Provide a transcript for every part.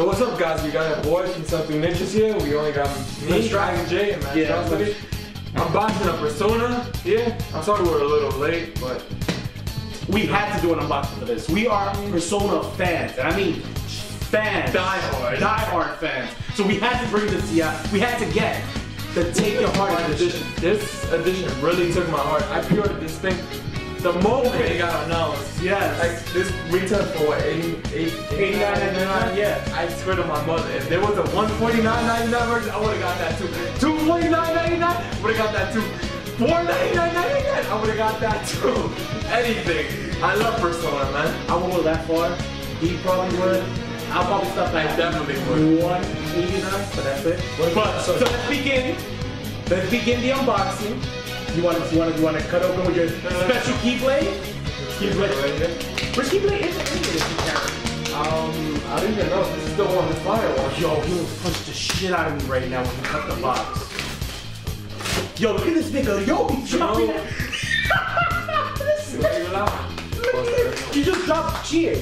So what's up, guys? We got our boy from Stealth Nuke Ninjas here. We only got me, Dragon J, and Margaret. I'm boxing a Persona. Yeah, I'm sorry we're a little late, but we had to do an unboxing for this. We are Persona fans, and I mean fans, die-hard fans. So we had to bring this to you. We had to get the Take Your Heart Edition. This edition really took my heart. I pre-ordered this thing the moment it got announced. Yes. Like, this retailed for what, $89.99? Yeah. I swear to my mother, if there was a $149.99 version, I would've got that too. $249.99? Would've got that too. $499.99? I would've got that too. Anything. I love Persona, man. I won't go that far. He probably would. I'll probably stop that. I definitely would. $189, but that's it. But, so let's begin the unboxing. You want to cut open with your special keyblade? Keyblade. Which keyblade is it? I don't even know. This is the one with firewall. Yo, he will punch the shit out of me right now when he cut the box. Yo, look at this nigga. Yo, he dropped it. You just dropped Chie.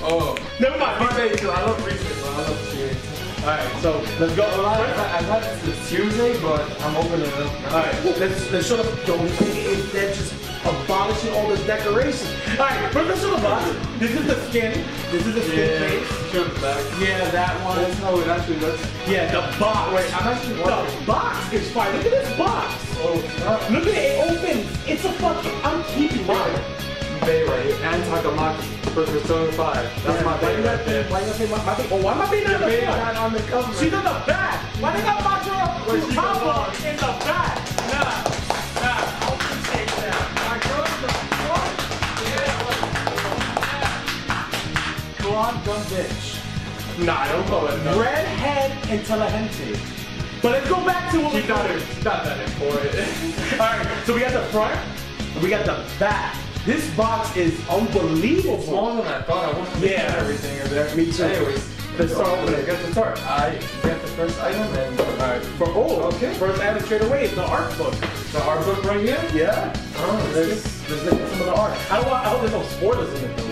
Oh, never mind. I love research, but I love Chie. Alright, so let's go. I've had it since Tuesday, but I'm opening it up now. Alright, let's show the they're just abolishing all this decoration. Alright, we're gonna show the box. This is the skin. This is the skin face. Show the back. Yeah, that one. That's how it actually looks. Yeah, the box. Wait, I'm actually wondering. The box is fine. Look at this box. Oh, look at it open. It's a fucking Bayway and Takamaki for Persona 5. That's my thing right there. Why not be on the cover? She's in the back! Why did I watch her Futaba in the back? Nah, I'll appreciate that. My girl in the front? Yeah. Blonde dumb bitch. Nah, don't call it no. Redhead intelligente. But let's go back to what we got. She's not that important. Alright, so we got the front, and we got the back. This box is unbelievable. It's smaller than I thought. I wanted to get everything in there. Me too. Anyways, let's start with it. Get the start. I get the first item and first item straight away is the art book. The art book right here? Yeah. Oh, there's some of the art. I hope there's no spoilers in it though.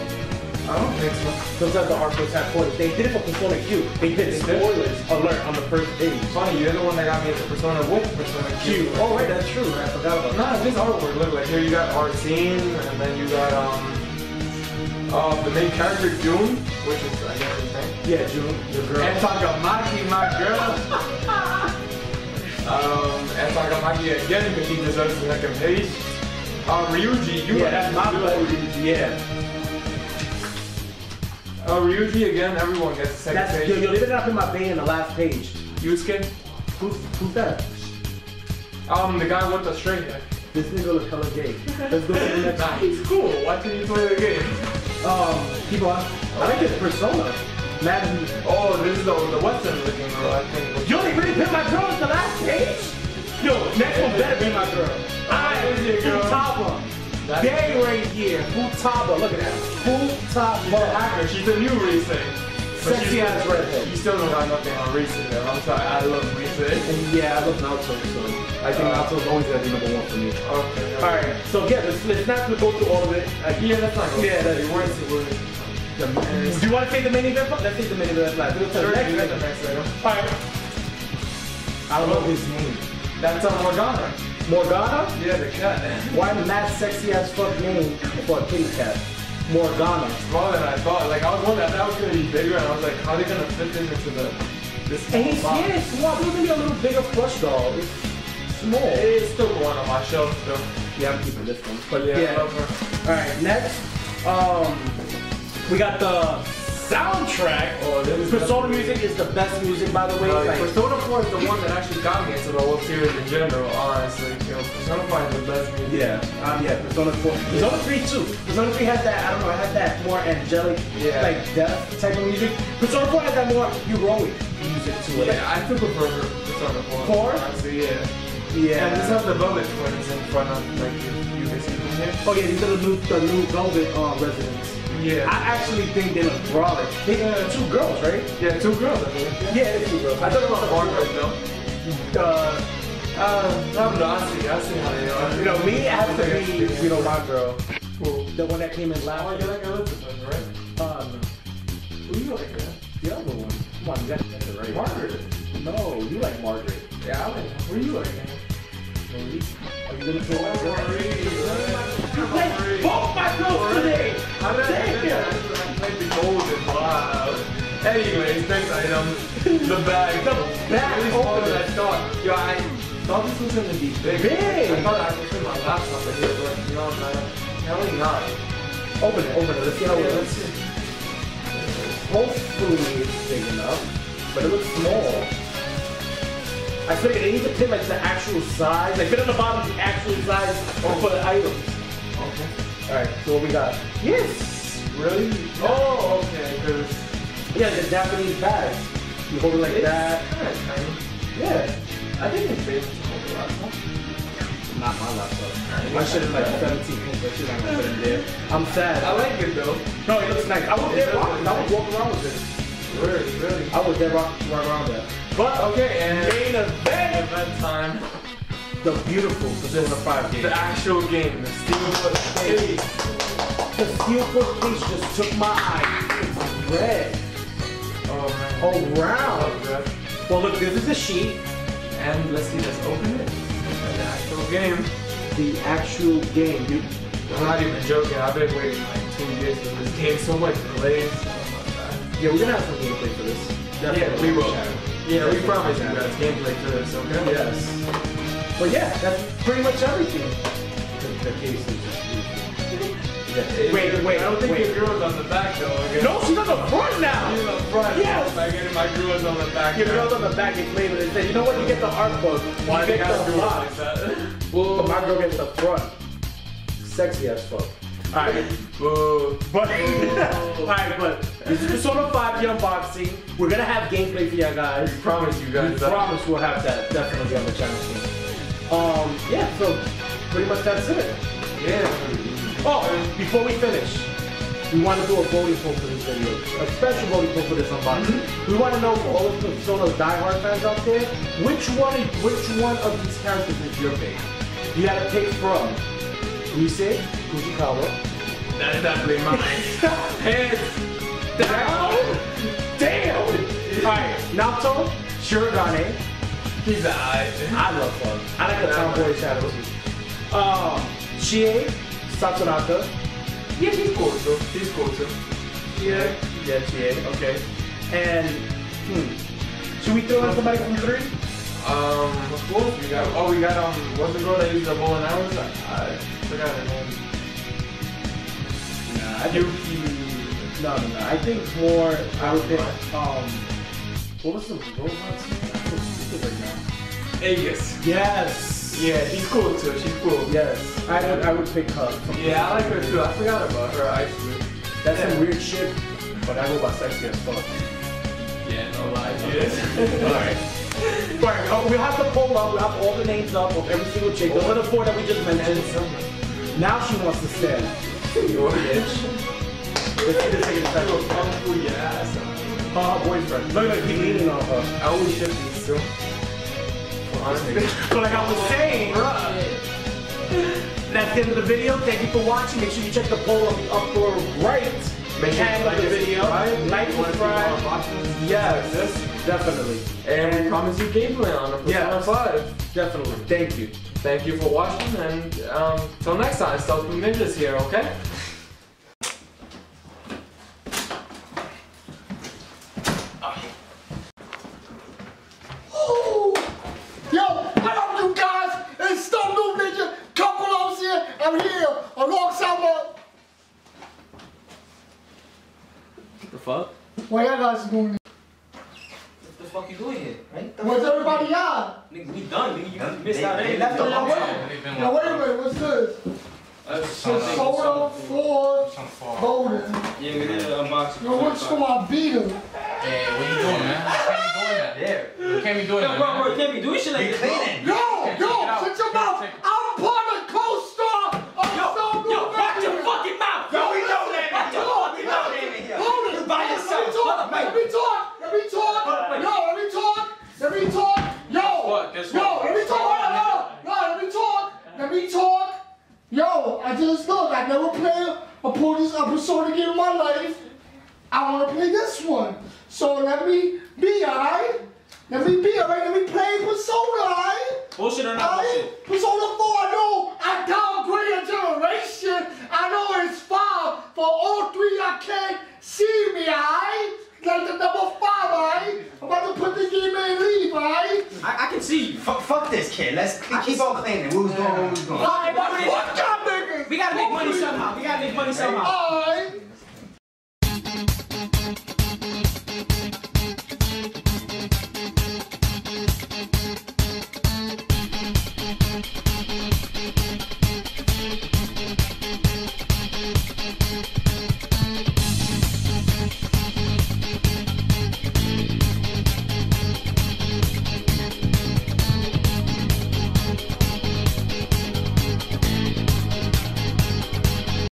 I don't think so. Sometimes the art books have spoilers. They did it for Persona Q. They did spoilers alert on the first page. Funny, you're the one that got me at the Persona with Persona Q. Oh wait, that's true. I forgot about that. Nah, this artwork look like here you got Arsene, and then you got the main character June, which is I guess his name. Yeah, June, your girl. And Takamaki, my girl. And Takamaki again because he deserves the second page. Ryuji, you that's my Ryuji. Yeah. Ryuji again, everyone gets the second page. Yo, they did not put my bay in the last page. Yusuke? Who's that? The guy with the straight hair. This nigga looks hella gay. Let's go to the next one. He's cool. Why can't you play the game? Keep on. I like his Persona. Madden. Oh, this is the Western looking girl, I think. Yo, they really put my girl in the last page? Yo, next one better be my girl. Alright, here's your girl. Futaba. Day right here, Futaba. Look at that. Futaba. She's a hacker. She's a new Rise. Sexy ass redhead. You still don't got nothing on Rise though. I'm sorry. I love Rise. And yeah, I love Naoto. So I think Naoto's always gonna be number one for me. Okay. All right. So yeah, let's not go through all of it. Yeah, that's not good. Yeah, that's worth it. Do you want to take the main event? Let's take the main event last. We'll take the next item. All right. I love his name. That's Morgana. Morgana? Yeah, the cat. Why mad sexy ass fuck name for a kitty cat? Morgana. Smaller than I thought. Like I was wondering that was gonna be bigger, and I was like, how are they gonna fit this into this? And he's small. It's gonna be a little bigger plush doll. It's small. It's still one on my shelf though. Yeah, I'm keeping this one. But yeah. I love her. All right, next, we got the soundtrack. Oh, Persona music is the best music, by the way. Like, Persona 4 is the one that actually got me into the whole series in general, honestly. You know, Persona 5 is the best music. Yeah, Persona 4. Persona 3 too. Persona 3 has that, I don't know, it has that more angelic, like death type of music. Persona 4 has that more heroic music to it. Yeah, I still prefer Persona 4. 4? Honestly, yeah. And this has the Velvet Twins in front of, like, you can see them here. Oh yeah, these are the new Velvet residents. Yeah. I actually think they look brolic. They two girls, right? Yeah, two girls, I think. Yeah, it's two girls. I thought about Margaret, though. I don't know, I see how they are. You know, me, I have to be, you know, my girl. Cool. The one that came in last. Oh, you like Elizabeth, right? No. Who you like, man? the other one. Come on, you got to get it right. Margaret. No, you like Margaret. Yeah, I like Margaret. Where you at, man? Are you gonna go out? You played both my girls today! Thank you! I played the golden, wow. Anyways, next item. The bag. The bag open. I thought, yo, I thought this was gonna be big. Big! I thought I was putting my laptop in here, but you know, apparently not. Open it, open it. Let's see how it looks. Hopefully it's big enough, but it looks small. I figured it needs to fit like the actual size. Like fit on the bottom the actual size or for the items. Okay. Alright, so what we got? Yes! Really? Yeah. Oh, okay. Yeah, the Japanese bags. You hold it like it's that. Kind of tiny. Yeah. I think it's big. Not my laptop. My shit is like 17 inches. That shit I'm gonna put in there. I'm sad. I like it though. No, it looks nice. I would get around. I would walk around with it. Really, really. I was dead right around that. But okay, and main event time. The beautiful Persona 5 game. The actual game. The Steelbook Page. The Steelbook Page just took my eye. It's red. Oh man. Oh round. Well look, this is the sheet. And let's see, let's open it. The actual game. The actual game, dude. I'm not even joking, I've been waiting like 2 years for this game. So much delays. Yeah, we're gonna have some gameplay for this. Definitely. Yeah, we will. Yeah, we promise you guys gameplay for this, okay? Yes. But yeah, that's pretty much everything. The case is just yeah. Wait. I don't think your girl's on the back though. Okay? No, she's on the front now! She's on the front. Yes! My girl's on the back. Your girl's on the back and later they say, you know what, you get the art book. Why do you have to do it like that? But my girl gets the front. Sexy as fuck. Alright, but this is Persona 5 unboxing. We're gonna have gameplay for you guys. We promise you guys. We promise we'll have that definitely on the channel. Yeah, so pretty much that's it. Yeah. Oh, before we finish, we want to do a voting poll for this video, a special voting poll for this unboxing. We want to know for all of the Persona diehard fans out there, which one of these characters is your favorite? You gotta pick from. You say Kujikawa. That is not mine. Hands down. Damn. Alright, Naoto, Shirogane. He's an eye. I love fun. I like the tomboy shadow. Chie Satonaka. Yeah, he's cool too. He's cool too. Yeah. Yeah, Chie. Okay. And should we throw in somebody from 3? Of course we got. Oh, we got what's the girl that used the bow and arrows? I forgot her name. Nah, no. I think more. I would pick what was the robot's name? I'm so stupid right now. Aegis. Yes. Yeah, she's cool too. She's cool. Yes. I would pick her. Yeah, I like her too. I forgot about her actually. That's some weird shit, but I hope I'm sexy as fuck. Yeah, no lie. Yes. All right. Right, we have to pull up, we have all the names up of every single chick. Those are the 4 that we just mentioned. Now she wants to stand. Your bitch. Let's see this thing inside. You're a kung fu your ass. Her boyfriend. Look, he's leaning on her. I always ship these too. But like I was saying, that's the end of the video. Thank you for watching. Make sure you check the poll on the upper right. Make sure you like the video. Like, subscribe. Yes, definitely. And we promise you gameplay on Persona 5. Definitely. Thank you. Thank you for watching, and till next time, Stealth Nuke Ninjas here, okay? Oh! Yo, what up you guys? It's Stealth Nuke Ninja, couple of us here. I'm here alongside my... The fuck? Why y'all guys doing this? What the fuck you doing here? Right? Where's everybody at? Nigga, we done, nigga. You missed out. They left the whole way. Now wait a minute, what's this? Persona 4 voting. Yeah, we did an unboxing. Yo, what's for my beater? Hey, what you doing, man? You can't be doing that. Bro, you can't be doing shit like this. Yo, shut your mouth. I'm part of the co-star of Persona 4. Yo, back your fucking mouth. Yo, we know that. Back your fucking mouth. By yourself. Let me talk. Let me talk. Yo, I just look. I never played a Persona game in my life. I want to play this one. So let me be, alright? Let me be, alright? Let me play Persona, alright? Bullshit or not bullshit? Persona 4, I know I downgrade a generation. I know it's 5. For all 3, I can't see me, alright? Like the number 5, alright? I'm about to put this game in and leave, alright? I can see you. Fuck this kid. Let's keep on cleaning. We was going, we was going. Alright, we gotta make money somehow. Alright.